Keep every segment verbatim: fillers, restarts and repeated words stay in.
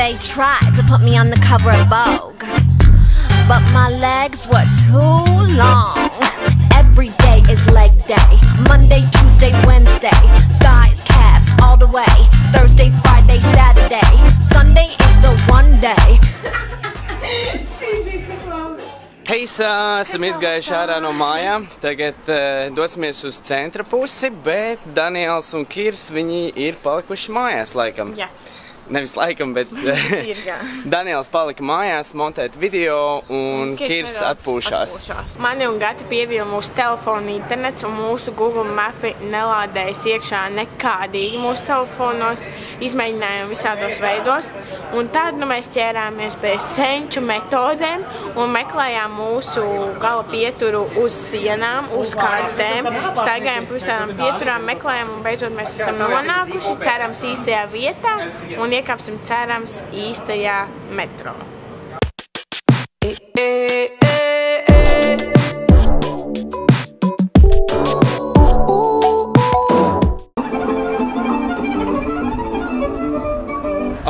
They tried to put me on the cover of Vogue, but my legs were too long. Every day is leg day, Monday, Tuesday, Wednesday, thighs, calves, all the way, Thursday, Friday, Saturday, Sunday is the one day. Hei, esam izgājuši ārā no mājām, tagad dosimies uz centra pusi, bet Daniels un Kirs, viņi ir palikuši mājās laikam. Jā. Nevis laikam, bet Daniels palika mājās montēt video un Kirs atpūšās. Mani un Gati pievīla mūsu telefonu internets un mūsu Google mapi nelādējas iekšā nekādīgi mūsu telefonos, izmēģinājām visādos veidos. Un tad nu mēs ķērāmies pie senču metodēm un meklējām mūsu gala pieturu uz sienām, uz kartēm, staigājām pēc tādām pieturām, meklējām un beidzot mēs esam nonākuši, cerams īstajā vietā un iekāpsim cerams īstajā metro.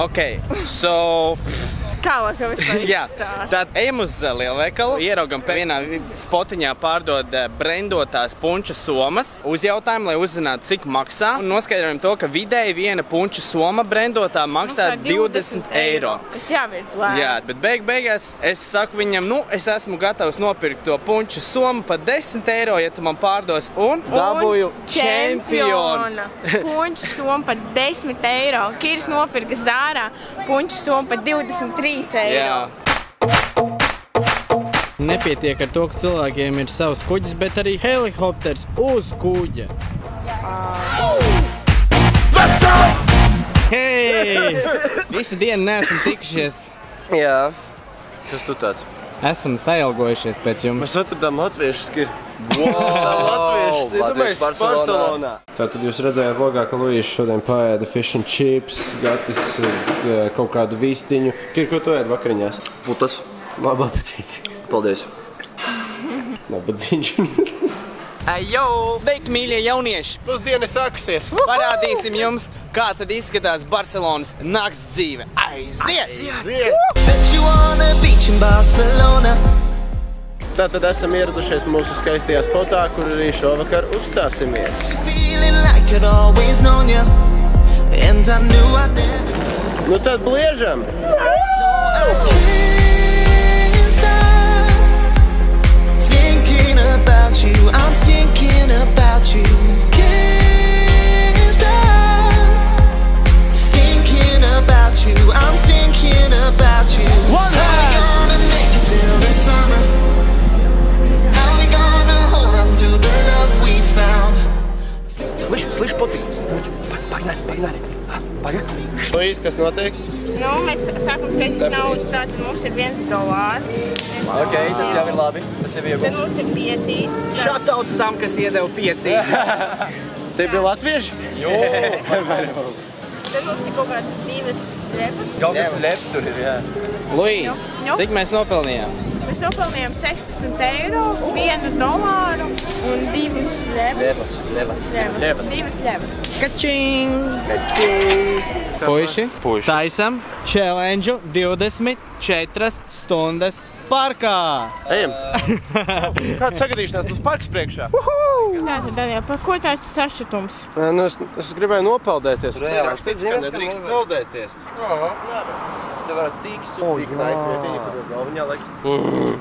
Okay, so... Kā lai tev vispār izstāst? Tad ejam uz lielveikalu, ieraugam pēc vienā spotiņā pārdod brendotās punča somas, uzjautājam, lai uzzinātu, cik maksā, un noskaidrojam to, ka vidēji viena punča soma brendotā maksā divdesmit eiro. Es jau ir lēni. Jā, bet beig beigās es saku viņam, nu, es esmu gatavs nopirkt to punča somu par desmit eiro, ja tu man pārdos, un dabūju čempionu. Punča soma par desmit eiro. Kirs nopirka Zārā punča somu par divdesmit trīs. Nepietiek ar to, ka cilvēkiem ir savs kuģis, bet arī helikopters uz kuģa. Hei! Visu dienu neesam tikušies. Jā. Kas tu tāds? Esam sailgojušies pēc jums. Mēs atradām latviešus, Kira. Latviešus, ir domājis Barcelonā. Tātad jūs redzējāt vlogā, ka Luis šodien paēda fish and chips, Gatis kaut kādu vīstiņu. Kira, ko tu ēdi vakariņās? Putas. Labu apetīti. Paldies. Nabadzīgi. Ajo! Sveiki, mīļie jaunieši! Pusdiena sākusies! Parādīsim jums, kā tad izskatās Barcelonas nakts dzīve. Aiziet! Aiziet! Tātad esam ieradušies mūsu skaistajā spotā, kur arī šovakar uzstāsimies. Nu tad bliežam! Luis, kas notiek? Nu, mēs sākam skaitīt naudu, tātad mums ir viens dolārs. Ok, tas jau ir labi, tas jau iegūst. Tad mums ir piecīts. Šatauts tam, kas iedeva piecīts. Te bija latvieši? Jū! Tad mums ir kaut kāds divas lepas. Kaut kas lepas tur ir, jā. Luis, cik mēs nopelnījām? Mēs nopelnījām sešpadsmit eiro, vienu dolāru un divas lepas. Lepas. Lepas. Divas lepas. Kačīn! Kačīn! Puiši, taisam challenge divdesmit četras stundas parkā! Ejam! Kāds sagadīšanās mums parks priekšā? Tātad, Daniel, par ko tāds sašutums? Nu, es gribēju nopeldēties. Es ticu, ka nedrīkst peldēties. Te varētu tīks un tīk taisa vietiņa, kur galviņā laiks.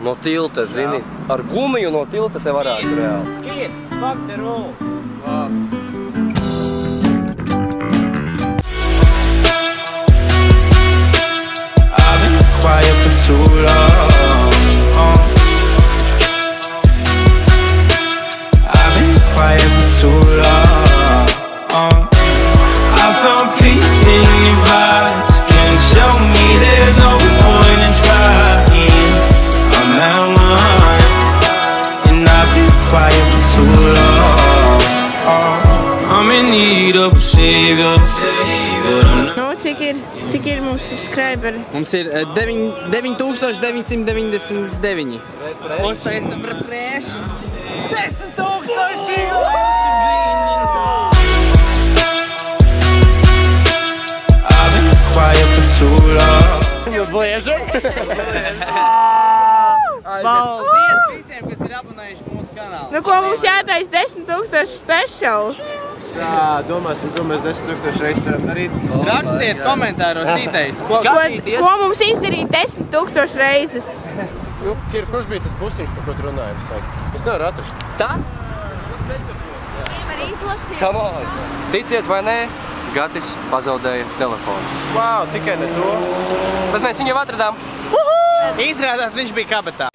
No tilta, zini. Ar gumiju no tilta te varētu reāli. Kid, fuck the rule! Quiet for too long. I've been quiet for too long. I found peace in your eyes. Can't show me there's no point in trying. I'm out of line, and I've been quiet for too long. I'm in need of a savior. Cik ir mums subscriberi? Mums ir deviņi tūkstoši deviņsimt deviņdesmit deviņi. Mums taisam par trešu. desmit tūkstoši! I've been quiet for too long. zboležem. Paldies visiem, kas ir abonējuši mūsu kanālu. Nu, ko mums jātais desmit tūkstoši specials? Jā, domāsim, to mēs desmit tūkstoši reizes varam darīt. Rakstiet komentāros ītais, ko skatīties. Ko mums izdarīt desmit tūkstoši reizes? Nu, Kira, kurš bija tas busiņš, par ko tu runāji visai? Es nevaru atrast. Tā? Nevar izlasīt. Ticiet vai nē? Gatis pazaudēja telefonu. Vau, tikai ne to. Bet mēs viņu jau atradām. Izrādās, viņš bija kabatā.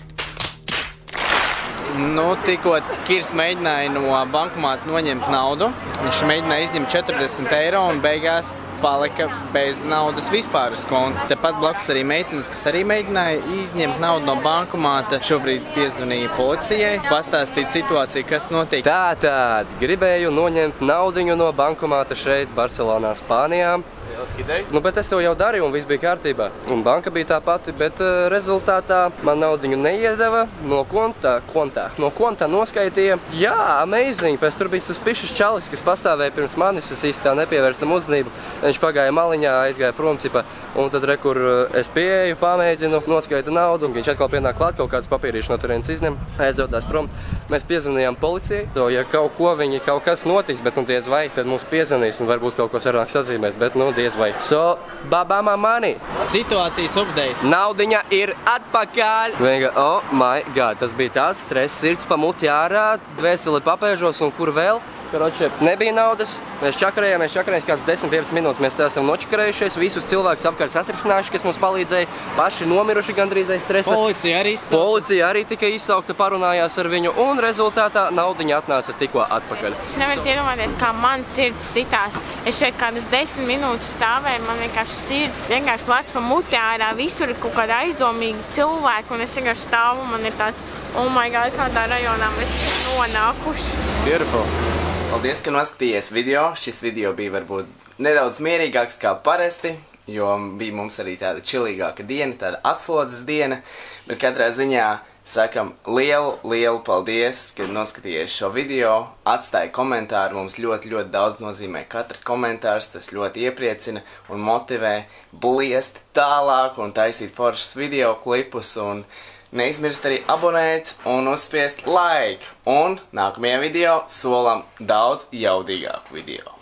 Nu, tikko Kirs mēģināja no bankomāta noņemt naudu. Viņš mēģināja izņemt četrdesmit eiro un beigās palika bez naudas vispār uz konta. Tepat blakus arī meitenes, kas arī mēģināja izņemt naudu no bankomāta. Šobrīd piezvanīja policijai, pastāstīt situāciju, kas notiek. Tātad, gribēju noņemt naudiņu no bankomāta šeit, Barcelonā, Spānijā. Nu, bet es to jau darīju un viss bija kārtībā. Un banka bija tā pati, bet uh, rezultātā man naudiņu neiedeva. No konta, kontā, no konta noskaitīja. Jā, amazing, pēc tur bija suspišas čalis, kas pastāvēja pirms manis. Es īsti tā nepievērsam uzmanību. Viņš pagāja maliņā, aizgāja prom cipa. Un tad, re, kur es pieeju, pamēģinu, noskaita naudu. Un viņš atkal pienāk klāt, kaut kāds papīrīšu no turienes izņem. Aizdodās prom. Mēs piezvanījām policijai. To, ja kaut ko viņi, kaut kas notiks, bet nu diez vai, tad mūs piezvanīs un varbūt kaut ko sarāk sazīmēt. Bet, nu, vai. So, babama mani. Situācijas update. Naudiņa ir atpakaļ. Vienkār, oh my god, tas bija tāds stress, sirds pamuti ārā, dvēseli papēžos un kur vēl. Karoče, nebija naudas, mēs čakarējāmies, čakarējāmies kāds desmit piecpadsmit minūtes, mēs tā esam nočakarējušies, visus cilvēkus apkārt satricinājuši, kas mums palīdzēja, paši nomiruši gandrīz aiz stresa. Policija arī izsaukta. Policija arī tikai izsaukta, parunājās ar viņu, un rezultātā naudiņa atnāca tikko atpakaļ. Es nevaru iedomāties, kā man sirds sitās. Es šeit kādas desmit minūtes stāvēju, man vienkārši sirds, vienkārši plats pa muti ārā, visur ir kaut kāda aizdomīga cilvēka, un es vienkārši stāvu, man ir tāds, oh my god, kādā rajonā mēs nonākuši. Beautiful. Paldies, ka noskatījāties video. Šis video bija varbūt nedaudz mierīgāks kā parasti, jo bija mums arī tāda čilīgāka diena, tāda atslodzes diena, bet katrā ziņā sakam lielu, lielu paldies, ka noskatījāties šo video, atstāja komentāru, mums ļoti, ļoti daudz nozīmē katrs komentārs, tas ļoti iepriecina un motivē bliest tālāk un taisīt foršus video klipus un neizmirst arī abonēt un uzspiest like. Un nākamajā video solam daudz jaudīgāku video.